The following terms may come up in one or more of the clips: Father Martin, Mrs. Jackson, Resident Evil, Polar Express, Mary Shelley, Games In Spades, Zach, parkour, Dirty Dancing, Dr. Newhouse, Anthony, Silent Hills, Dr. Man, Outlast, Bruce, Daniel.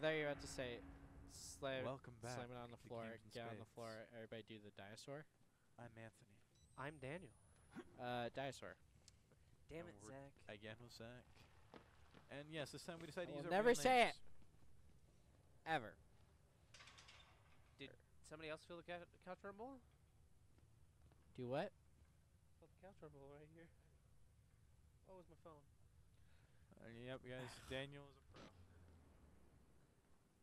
I thought you were about to say, slam it on the floor, get on the floor, everybody do the dinosaur. I'm Anthony. I'm Daniel. Dinosaur. Damn it, Zach. Again with Zach. And yes, this time we decided to use our real names. Never say it! Ever. Did somebody else feel the couch rumble? Do what? I felt the couch rumble right here. Oh, it was my phone. Yep, guys. Daniel is a pro.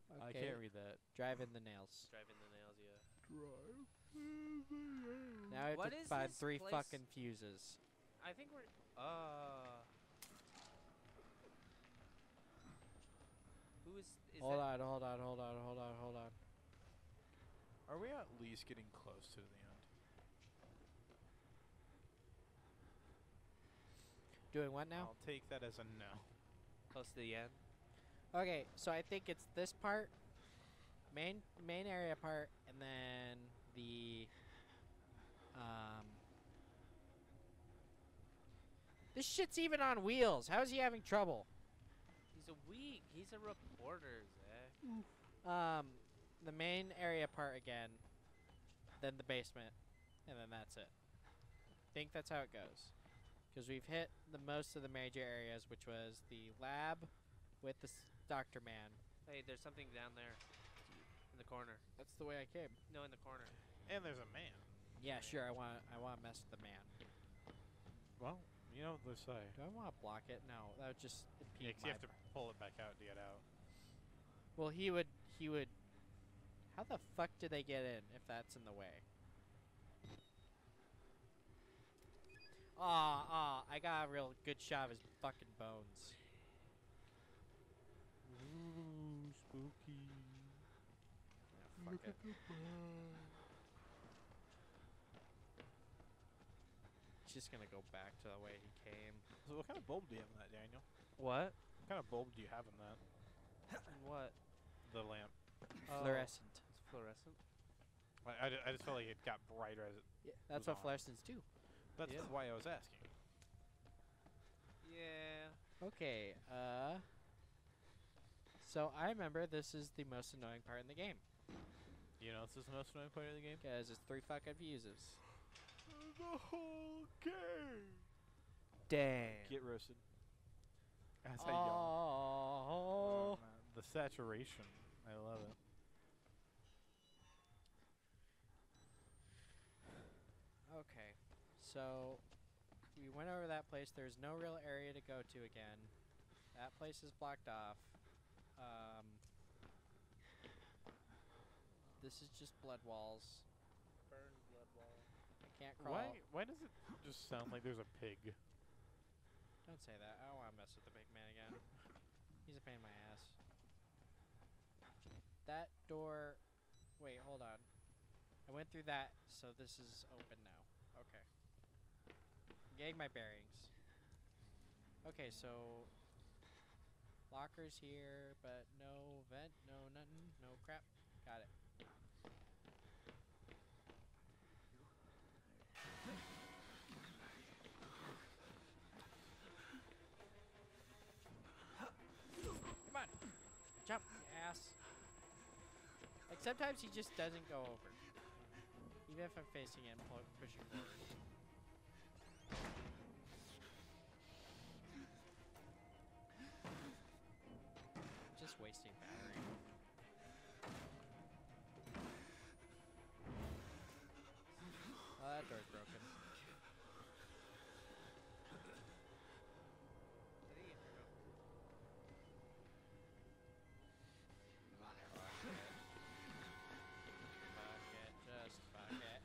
Okay. I can't read that. Drive in the nails. Drive in the nails, yeah. Drive in the nails. Now I have to find 3 fucking fuses. I think we're... Who is hold on, hold on, hold on, hold on, hold on. Are we at least getting close to the end? Doing what now? I'll take that as a no. Close to the end? Okay, so I think it's this part, main area part, and then the, this shit's even on wheels. How is he having trouble? He's a weak. He's a reporter, Zach. Oof. The main area part again, then the basement, and then that's it. I think that's how it goes, because we've hit the most of the major areas, which was the lab with the Dr. Man. Hey, there's something down there in the corner. That's the way I came. No, in the corner. And there's a man. Yeah, man. Sure. I want to mess with the man. Well, you know what they say. Do I want to block it? No, that would just impede. Yeah, 'cause you have to pull it back out to get out. Well, he would. How the fuck do they get in if that's in the way? Ah, I got a real good shot of his fucking bones. Ooh, spooky. Yeah, fuck it. Just gonna go back to the way he came. So what kind of bulb do you have in that, Daniel? What? What kind of bulb do you have in that? In what? The lamp. Fluorescent. It's fluorescent? I just felt like it got brighter as it that's what fluorescents do. That's why I was asking. Yeah. Okay, so I remember this is the most annoying part in the game. You know this is the most annoying part of the game? Because it's 3 fucking fuses. The whole game! Damn. Get roasted. As I yell. Oh, man. The saturation. I love it. Okay. So, we went over that place. There's no real area to go to again. That place is blocked off. This is just blood walls. Burned blood wall. I can't crawl. Why does it just sound like there's a pig? Don't say that. I don't want to mess with the big man again. He's a pain in my ass. That door... Wait, hold on. I went through that, so this is open now. Okay. I'm getting my bearings. Okay, so... Lockers here, but no vent, no nothing, no crap. Got it. Come on! Jump, you ass! Like, sometimes he just doesn't go over. Even if I'm facing him, pushing forward. Just wasting battery. Oh, that door's broken. Fuck it, just fuck it.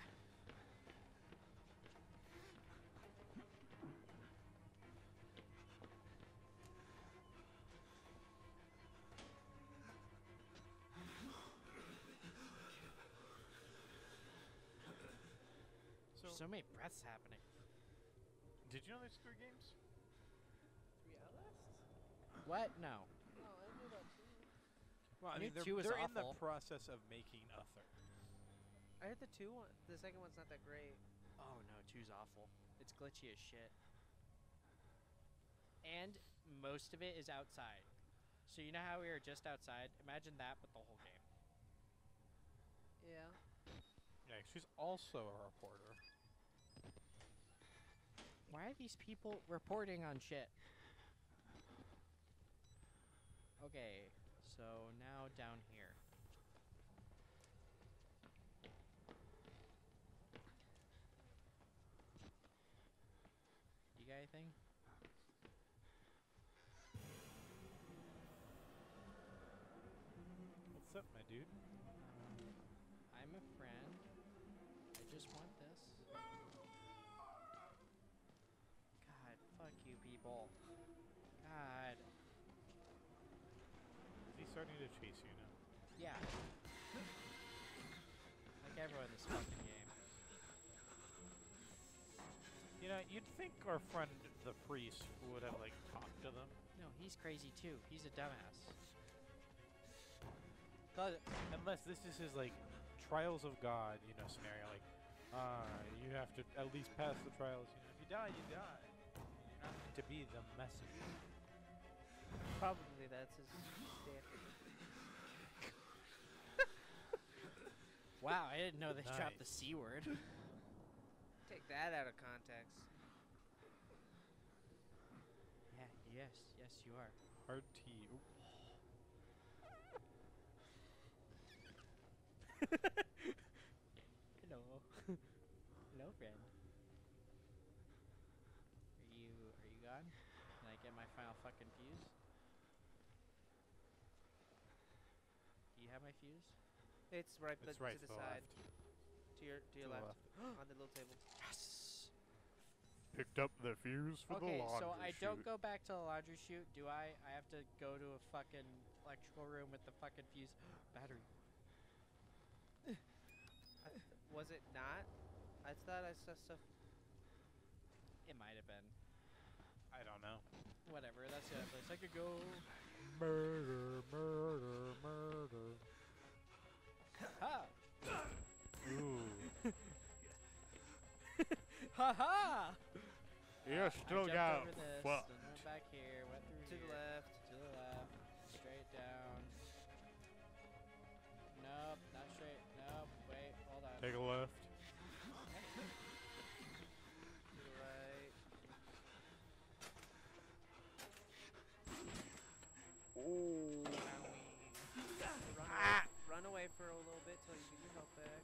So many breaths happening. Did you know there's 3 games? 3 Outlast? What? No. No, I knew that too. Well, I mean, they're in the process of making a 3rd. I heard the 2 one. The 2nd one's not that great. Oh no, 2's awful. It's glitchy as shit. And most of it is outside. So you know how we were just outside? Imagine that with the whole game. Yeah. Yeah, she's also a reporter. Why are these people reporting on shit? Okay, so now down here. You got anything? What's up, my dude? I'm a friend. I just want this. God, fuck you people. God. Is he starting to chase you now? Yeah. Like everyone in this fucking game. You know, you'd think our friend the priest would have, like, talked to them. No, he's crazy too. He's a dumbass. Unless this is his, like, trials of God, you know, scenario. Like, you have to at least pass the trials. You know, if you die, you die. You're not meant to be the messenger. Probably that's his standard. Wow, I didn't know they dropped the C word. Take that out of context. Yeah, yes, you are. Hard tea. Hello. Hello, friend. Are you gone? Can I get my final fucking fuse? Do you have my fuse? It's right, but right to the side. Left. To your left. On the little table. Yes! Picked up the fuse for the laundry chute. Okay, so I don't go back to the laundry chute, do I? I have to go to a fucking electrical room with the fucking fuse. Battery. Was it not? I thought I saw stuff. It might have been. I don't know. Whatever, that's the other place I could go. Murder, murder, murder. Ha! Ooh. Ha ha! You're still got fucked. Went back here, went through to the left, straight down. Nope, not straight. Nope, wait, hold on. Take a left. To the right. Ooh. Ah! Run away for a little bit till you get your health back.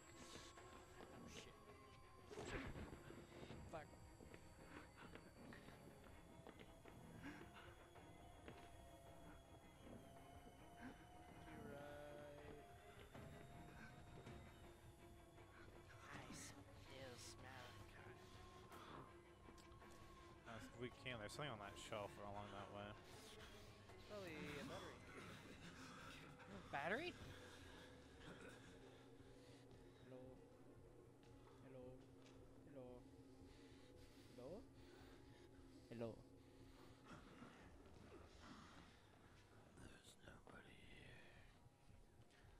Oh shit. Fuck. You're right. I still smell it. We can. There's something on that shelf or along that way. Probably a battery. Battery? Hello. Hello. Hello. Hello. Hello.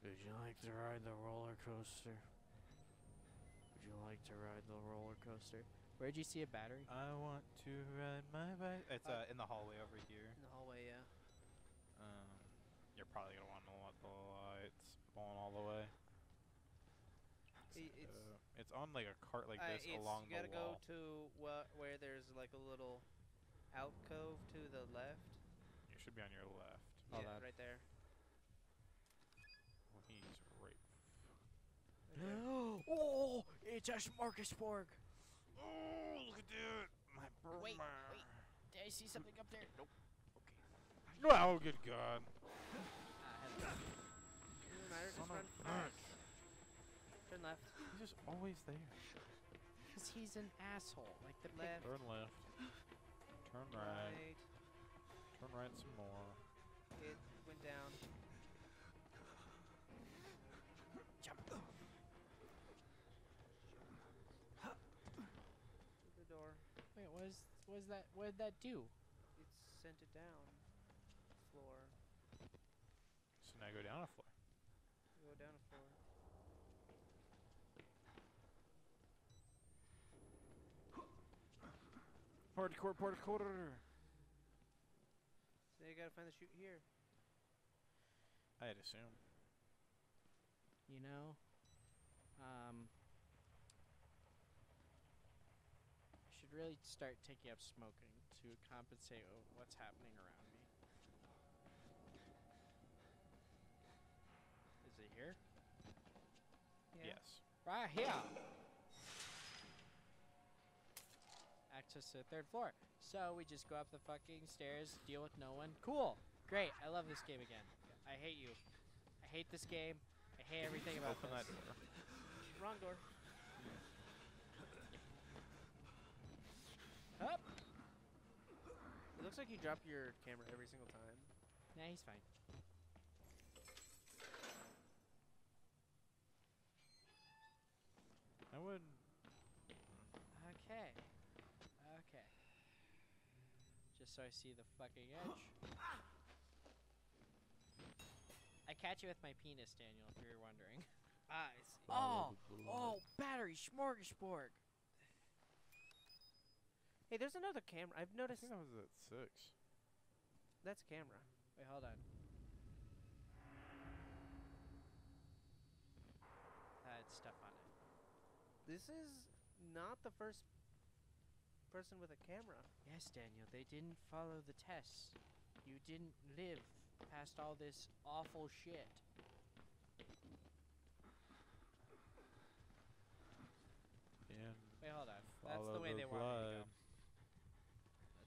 There's nobody here. Would you like to ride the roller coaster? Would you like to ride the roller coaster? Where'd you see a battery? I want to ride my bike. It's in the hallway over here. In the hallway, yeah. You're probably gonna want to let the lights going all the way. It's on like a cart like this along the wall. You gotta go to where there's like a little alcove to the left. You should be on your left. Yeah, right there. Well, he's right. Okay. Oh, it's a smorgasbord. Oh, look at that. My brother. Wait. Did I see something up there? Nope. Okay. Oh, good God. Turn left. He's just always there. Because he's an asshole. Like the left. Turn left. Turn right. Turn right some more. It went down. Jump. To the door. Wait, what was that? What did that do? It sent it down. Floor. So now go down a floor. Go down a floor. Hardcore, so you gotta find the chute here. I'd assume. You know? I should really start taking up smoking to compensate what's happening around me. Is it here? Yeah. Yes. Right here! Access to the third floor. So we just go up the fucking stairs, deal with no one. Cool! Great, I love this game again. I hate you. I hate this game. I hate everything about this. Open that door. Wrong door. Up! It looks like you drop your camera every single time. Nah, he's fine. I would... Okay. Okay. Just so I see the fucking edge. I catch it with my penis, Daniel, if you were wondering. Ah, I see. Oh! Oh, battery smorgasbord! Hey, there's another camera. I've noticed... I think that was at 6. That's a camera. Wait, hold on. It's stuff on it. This is not the first person with a camera. Yes, Daniel, they didn't follow the tests. You didn't live past all this awful shit. Yeah. Wait, hold on. That's the way they wanted to go.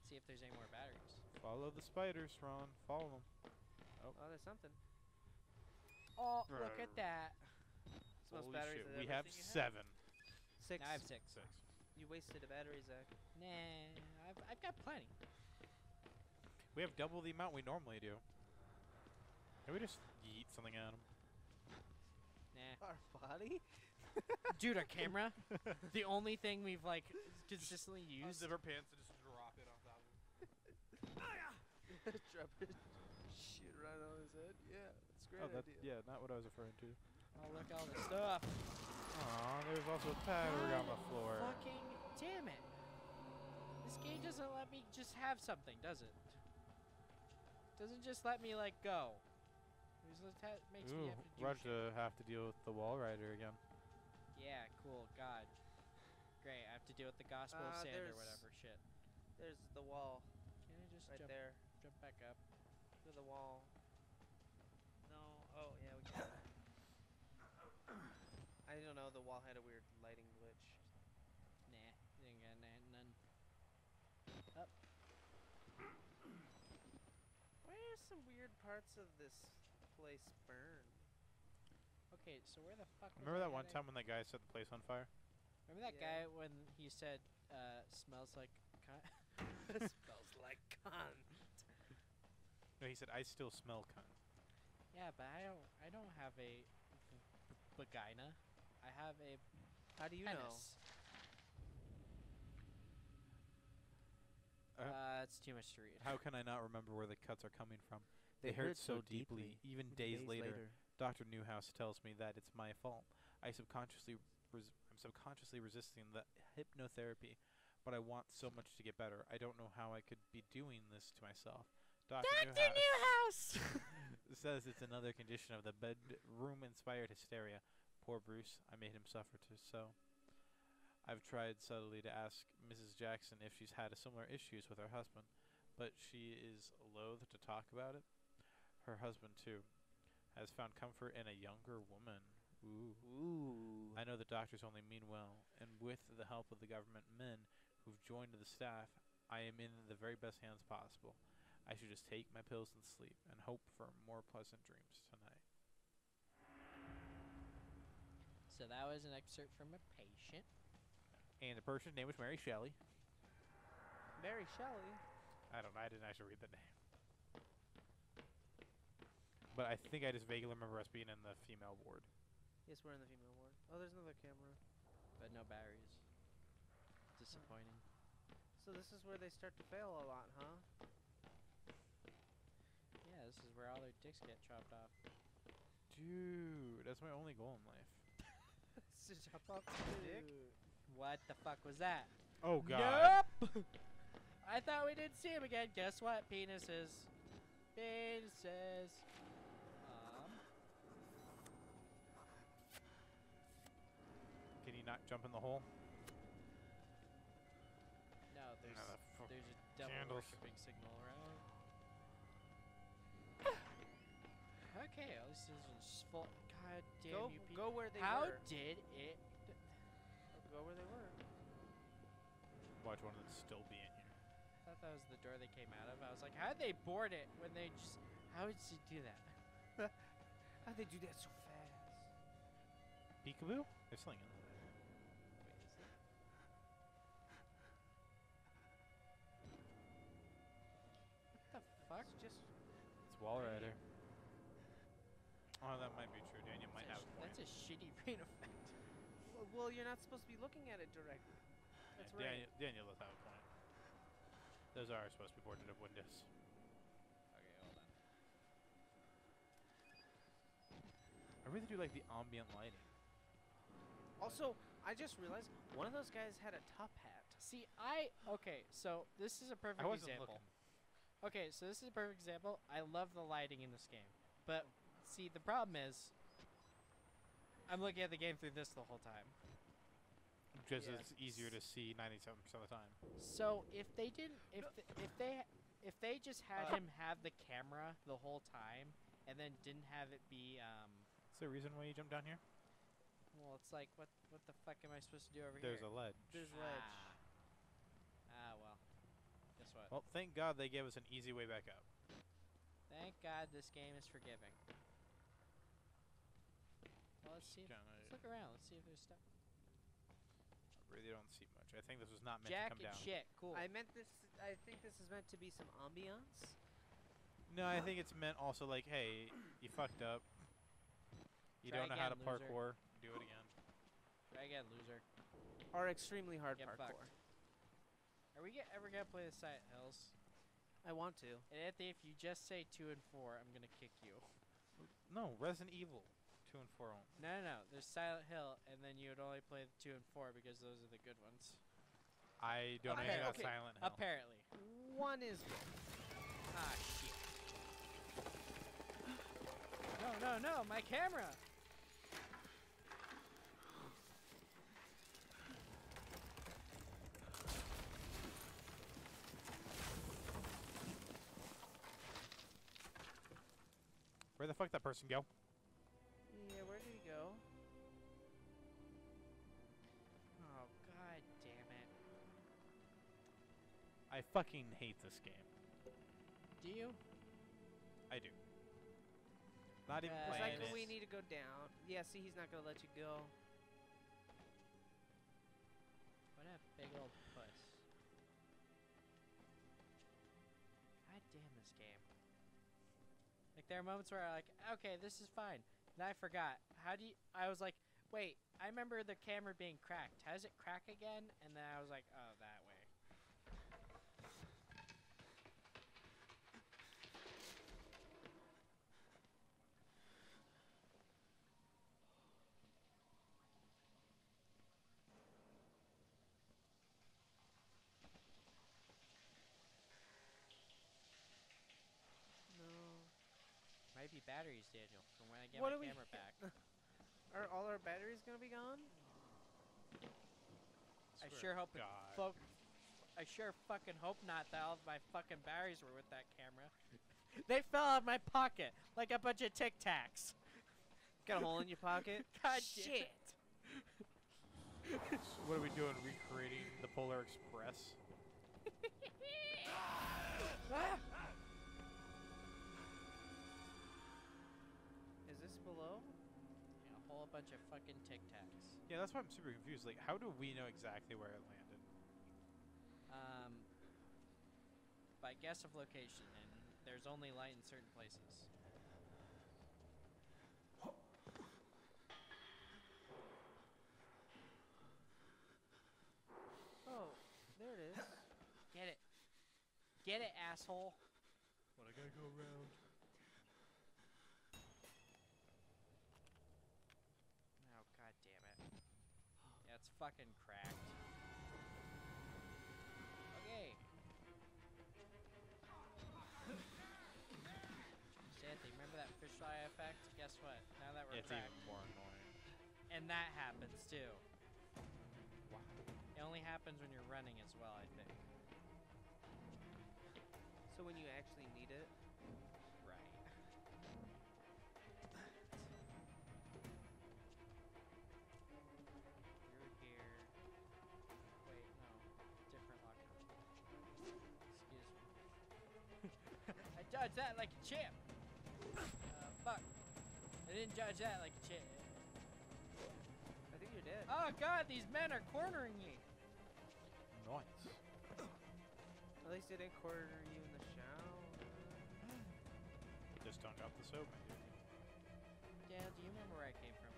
Let's see if there's any more batteries. Follow the spiders, Ron. Follow them. Oh, oh there's something. Oh, look at that. Holy shit, we have 7. 6. No, I have 6. 6. You wasted a battery, Zach. Nah, I've got plenty. We have double the amount we normally do. Can we just yeet something at him? Nah. Our body? Dude, our camera? The only thing we've, like, consistently used. Unzip our pants and just drop it on top of him. Drop it. Shit right on his head. Yeah, that's a great idea. Yeah, not what I was referring to. Oh, look at all this stuff. Aw, there's also a tiger on the floor. Fucking damn it. This game doesn't let me just have something, does it? Doesn't just let me, like, go. It makes me have to do shit. To have to deal with the wall rider again. Yeah, cool. God. Great, I have to deal with the gospel of sand or whatever shit. There's the wall. Can I just jump back up? To the wall. No. Oh, yeah, we can. I don't know, the wall had a weird lighting glitch. Nah, didn't get none. Up. Why are some weird parts of this place burned? Okay, so where the fuck Remember that one time when that guy set the place on fire? Remember that guy when he said, smells like con? Smells like con. No, he said, I still smell con. Yeah, but I don't have a... vagina. I have a... How do you penis. Know? It's too much to read. How can I not remember where the cuts are coming from? They hurt so deeply, even days later. Dr. Newhouse tells me that it's my fault. I'm subconsciously resisting the hypnotherapy, but I want so much to get better. I don't know how I could be doing this to myself. Dr. Newhouse says it's another condition of the bedroom-inspired hysteria. Poor Bruce, I made him suffer too. So, I've tried subtly to ask Mrs. Jackson if she's had similar issues with her husband, but she is loath to talk about it. Her husband too has found comfort in a younger woman. Ooh. Ooh. I know the doctors only mean well, and with the help of the government men who've joined the staff, I am in the very best hands possible. I should just take my pills and sleep and hope for more pleasant dreams tonight. So that was an excerpt from a patient. And the person's name was Mary Shelley. Mary Shelley? I don't know. I didn't actually read the name. But I think I just vaguely remember us being in the female ward. Yes, we're in the female ward. Oh, there's another camera. But no batteries. Disappointing. Huh. So this is where they start to fail a lot, huh? Yeah, this is where all their dicks get chopped off. Dude, that's my only goal in life. To chop off the dick? What the fuck was that? Oh, God. Nope! I thought we didn't see him again. Guess what? Penises. Penises. not jump in the hole? No, there's a devil worshipping signal around. Okay, at least this isn't full. God damn you people. Go where they were. How did it? Go where they were. Watch one of them still be in here. I thought that was the door they came out of. I was like, how'd they board it when they just... How did she do that? How'd they do that so fast? Peekaboo? They're slinging. Wait, is it? What the fuck? It's just... It's wall rider. Oh, that might be true. Daniel might have a point. That's a shitty paint effect. Well, you're not supposed to be looking at it directly. That's right. Daniel does have a point. Those are supposed to be boarded up windows. Okay, hold on. I really do like the ambient lighting. Also, I just realized one of those guys had a top hat. See, okay, so this is a perfect example. Okay, so this is a perfect example. I love the lighting in this game. But, see, the problem is, I'm looking at the game through this the whole time. Because it's easier to see 97% of the time. So if they didn't, if they just had him have the camera the whole time and then didn't have it be. Is there a reason why you jumped down here? Well, it's like what the fuck am I supposed to do over here? There's a ledge. There's a ledge. Ah well, guess what? Well, thank God they gave us an easy way back up. Thank God this game is forgiving. Well, let's see. Let's look around. Let's see if there's stuff. I really don't see much. I think this was not meant to come down. Shit, cool. I think this is meant to be some ambiance. No, I think it's meant also like, hey, you fucked up. You don't know how to parkour. Do it again. Try again, loser. Or extremely hard parkour. Are we ever gonna play the Silent Hills? I want to. And Anthony, if you just say 2 and 4, I'm gonna kick you. No, Resident Evil. 2 and 4 only. No. There's Silent Hill, and then you would only play the 2 and 4 because those are the good ones. I don't know about Silent Hill. Apparently. One is good. Ah, shit. No, my camera! Where the fuck that person go? Yeah, where did he go? Oh, god damn it. I fucking hate this game. Do you? I do. Not even playing it. It's like we need to go down. Yeah, see, he's not going to let you go. What a big old puss. God damn this game. Like, there are moments where I'm like, okay, this is fine. And I forgot. How do you... I was like, wait, I remember the camera being cracked. How does it crack again? And then I was like, oh, that way. Might be batteries, Daniel, from when I get my camera back. Are all our batteries gonna be gone? I sure hope I sure fucking hope not that all of my fucking batteries were with that camera. They fell out of my pocket like a bunch of Tic Tacs. Got a hole in your pocket? God shit. What are we doing? Recreating the Polar Express? Ah! Is this below? Yeah, a whole bunch of fucking Tic Tacs. Yeah, that's why I'm super confused. Like, how do we know exactly where it landed? By guess of location, and there's only light in certain places. Oh, there it is. Get it. Get it, asshole. But I gotta go around. Oh, god damn it. Yeah, it's fucking cracked. Okay. Sandy, remember that fisheye effect? Guess what? Now that we're cracked. It's even more annoying. And that happens, too. only happens when you're running as well, I think. So when you actually need it? Right. Judge that like a champ. Fuck. I didn't judge that like a champ. I think you're dead. Oh god, these men are cornering you. Nice. At least they didn't corner you in the shower. Just don't drop the soap, my dude. Dad, do you remember where I came from?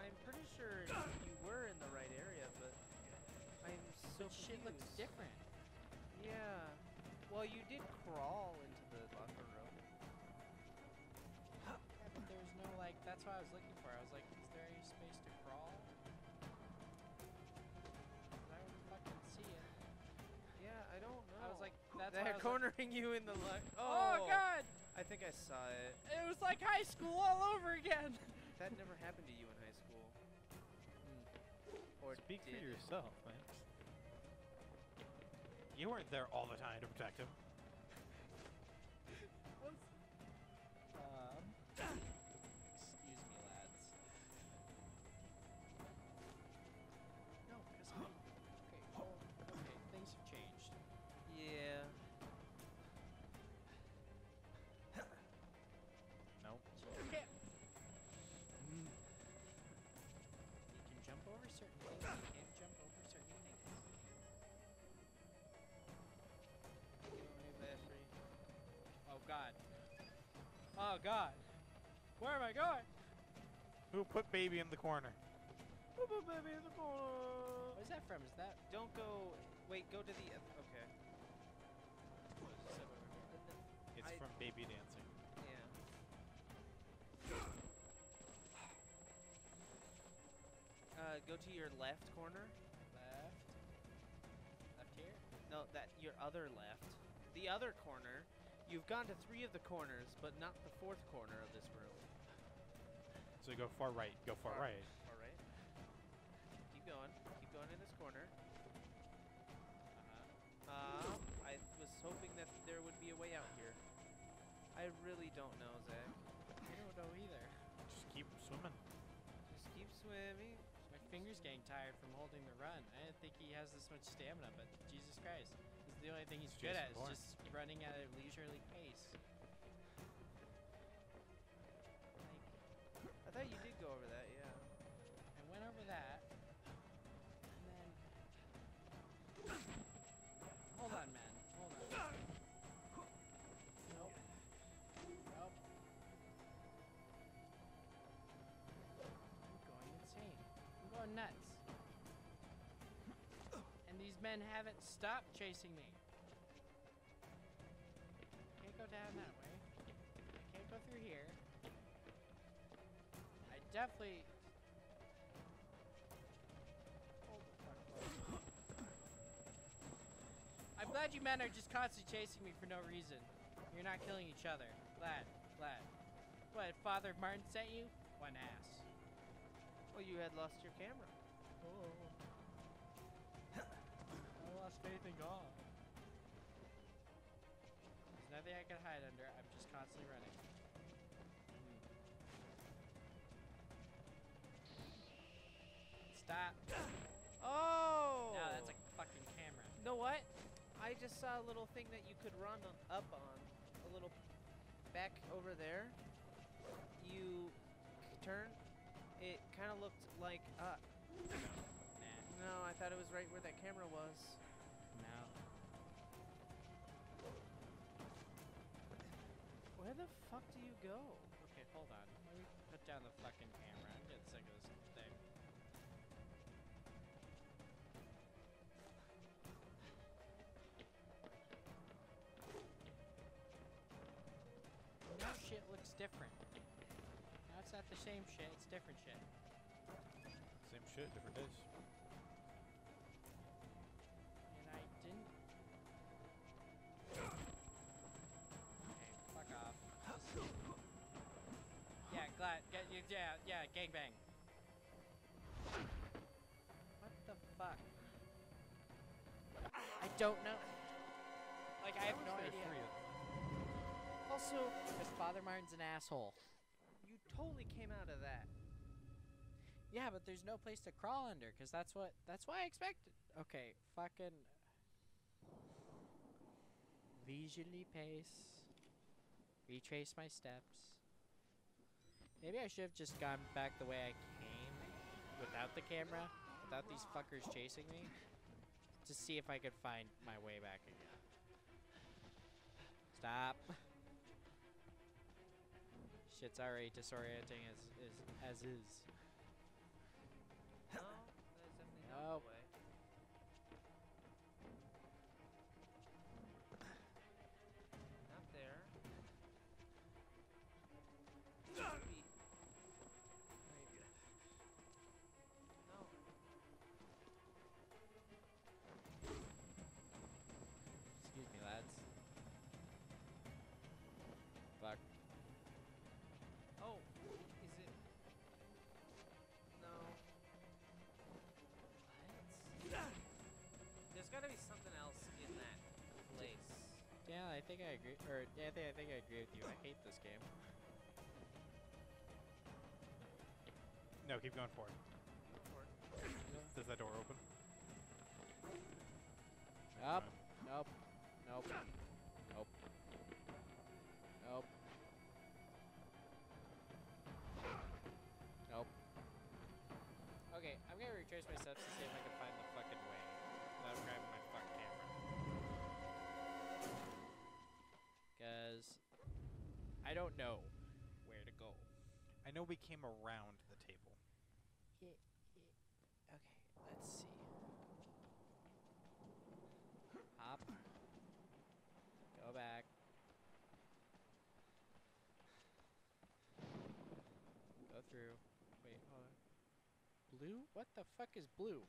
I'm pretty sure you were in the right area, but I'm so confused. Shit looks different. Yeah. Well, you did crawl into the locker room. Yeah, but there was no, like, that's what I was looking for. I was like, is there any space to crawl? Because I wouldn't fucking see it. Yeah, I don't know. I was like, that's why I was cornering like, you in the locker room. Oh, God! I think I saw it. It was like high school all over again. That never happened to you in high school. Or speak for yourself, man. You weren't there all the time to protect him. Excuse me, lads. No, piss me. Okay, well, okay, things have changed. Yeah. Nope. Okay. You can jump over certain things, you can't jump over certain things. Oh god. Oh god. Where am I going? Who put baby in the corner? Who put baby in the corner? Where's that from? Is that? Don't go. Wait, go to the. Okay. It's from Baby Dancing. Yeah. Go to your left corner. Left. Left here? No, that your other left. The other corner. You've gone to three of the corners, but not the fourth corner of this room. So go far right. Go far right. Far right. Keep going. Keep going in this corner. I was hoping that there would be a way out here. I really don't know, Zach. I don't know either. Just keep swimming. Just keep swimming. My finger's getting tired from holding the run. I didn't think he has this much stamina, but Jesus Christ. This is the only thing he's good at is just running at a leisurely pace. Like, I thought you did go over that, yeah. I went over that. And then... Hold on, man. Hold on. Nope. Nope. I'm going insane. I'm going nuts. And these men haven't stopped chasing me. I can't go down that way. I can't go through here. I definitely... Hold the fuck up. I'm glad you men are just constantly chasing me for no reason. You're not killing each other. Glad. Glad. What, Father Martin sent you? One ass. Well, you had lost your camera. Oh. I lost faith in God. There's nothing I can hide under. I'm just constantly running. Stop. Oh! No, that's a fucking camera. You know what? I just saw a little thing that you could run up on. A little back over there. You turn. It kind of looked like up. Nah. No, I thought it was right where that camera was. No. Where the fuck do you go? Okay, hold on. Let me put down the fucking camera. I'm getting sick of this thing. Now shit looks different. Now it's not the same shit, it's different shit. Same shit, different days. And I didn't... Okay, fuck off. Just... Yeah, glad, yeah, gangbang. What the fuck? don't know. Like, I have no idea. Also, because Father Martin's an asshole. You totally came out of that. Yeah, but there's no place to crawl under, because that's what I expected. Okay, fucking... leisurely pace. Retrace my steps. Maybe I should have just gone back the way I came, without the camera, without these fuckers chasing me, to see if I could find my way back again. Stop. Shit's already disorienting as is. No, there's definitely no way. Not there. Maybe. Maybe. No. Excuse me, lads. Fuck. Oh, is it? No. There's gotta be something else in that place. Yeah, I think I agree. Or yeah, I think I agree with you. I hate this game. No, keep going forward. Does that door open? Nope. Nope. Nope. Nope. Nope. Nope. Okay, I'm gonna retrace my steps to see if I can find the fucking way without grabbing my fuck camera. Cause I don't know where to go. I know we came around the table. Yeah, yeah. Okay, let's see. Hop. Go back. Go through. Wait, hold on. Blue? What the fuck is blue?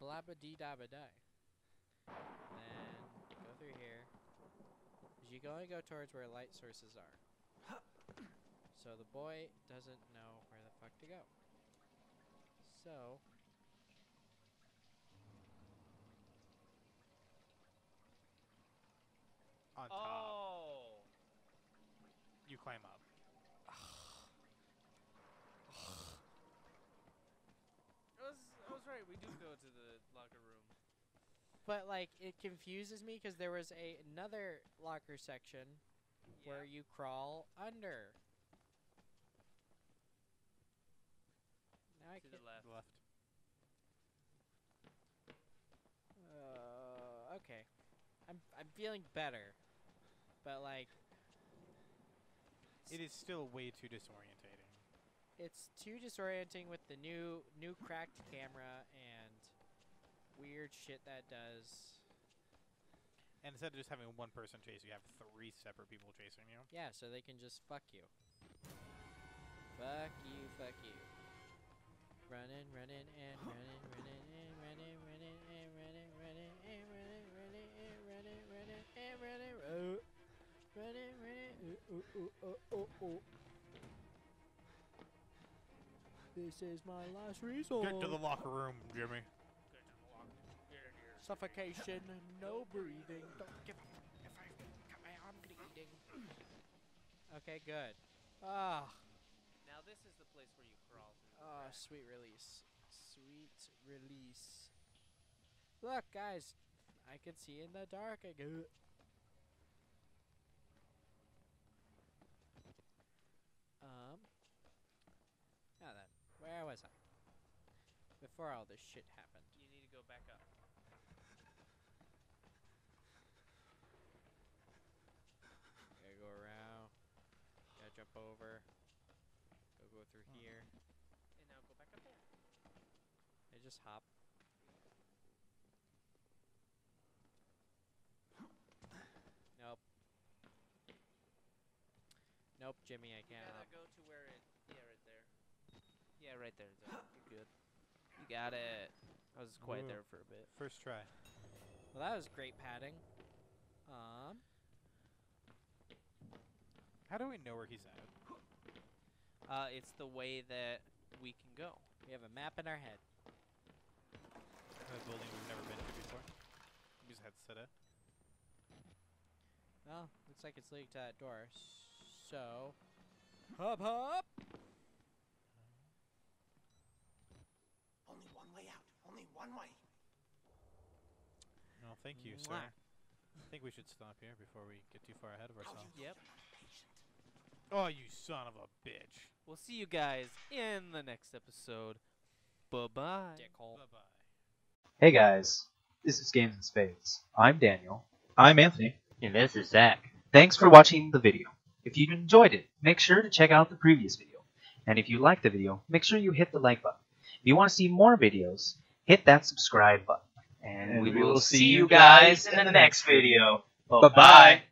Blabba-dee-dabba-die. Then go through here. You can only go towards where light sources are. So the boy doesn't know where the fuck to go. So on top. Oh. You climb up. I was right, we do go to the locker room. But like, it confuses me because there was another locker section where you crawl under. Now I can left. Okay. I'm feeling better. But like, it is still way too disorientating. It's too disorienting with the new cracked camera and weird shit that does. And instead of just having one person chase, you have three separate people chasing you. Yeah, so they can just fuck you. Fuck you, fuck you. Running, running, and running, running, and running, running, and running, running, and running, running, and running, running, and running, running, running, running, ooh, ooh, ooh, ooh, ooh. This is my last resort. Get to the locker room, Jimmy. Get to the locker room. Get in here. Suffocation, no breathing. Don't give a if I got my arm bleeding. Okay, good. Ah. Now this is the place where you crawl through. Oh, sweet release. Sweet release. Look, guys. I can see in the dark again. Now then, where was I? Before all this shit happened. You need to go back up. Gotta go around. Gotta jump over. Go through here. And now go back up there. I just hop. Nope. Nope, Jimmy, I can't. You gotta go to where it. Yeah, right there. Yeah, right there, Zach. You're good. You got it. I was quiet there for a bit. First try. Well, that was great padding. How do we know where he's at? It's the way that we can go. We have a map in our head. A building we've never been to before. Well, looks like it's leading to that door. So, hop! Only one way out. Only one way. No, thank you, sir. I think we should stop here before we get too far ahead of ourselves. Yep. Oh, you son of a bitch. We'll see you guys in the next episode. Bye-bye. Hey guys, this is Games In Spades. I'm Daniel. I'm Anthony. And this is Zach. Thanks for watching the video. If you enjoyed it, make sure to check out the previous video. And if you like the video, make sure you hit the like button. If you want to see more videos, hit that subscribe button. And we will see you guys in the next video. Bye-bye.